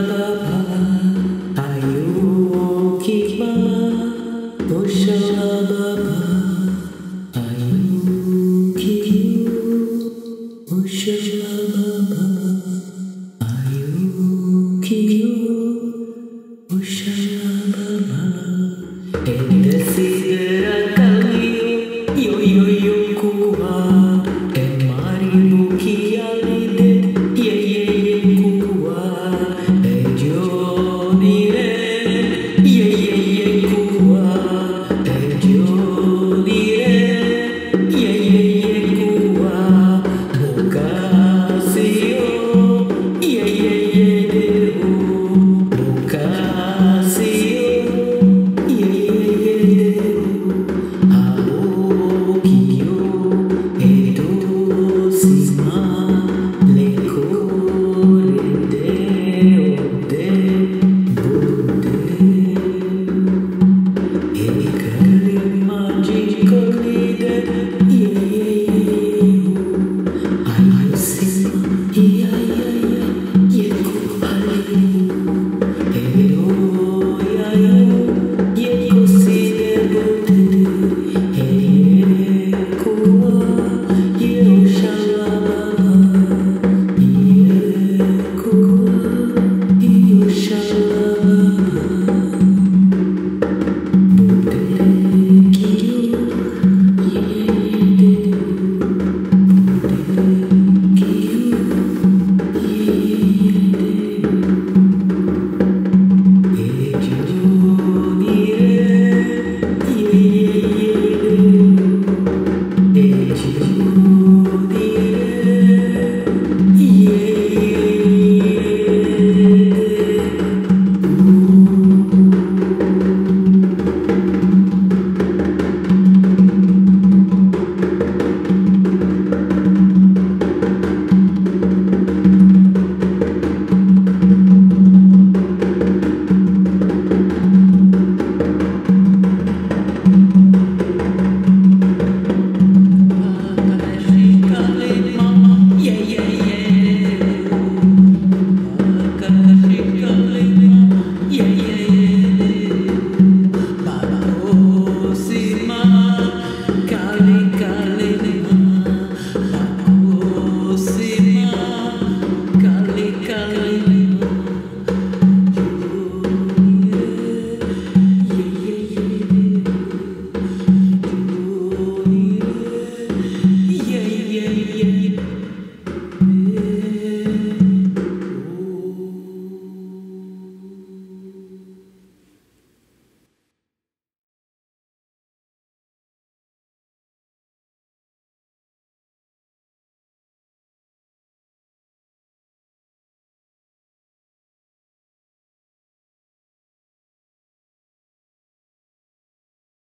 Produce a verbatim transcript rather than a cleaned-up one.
Baba, Ayo Kikma, Baba.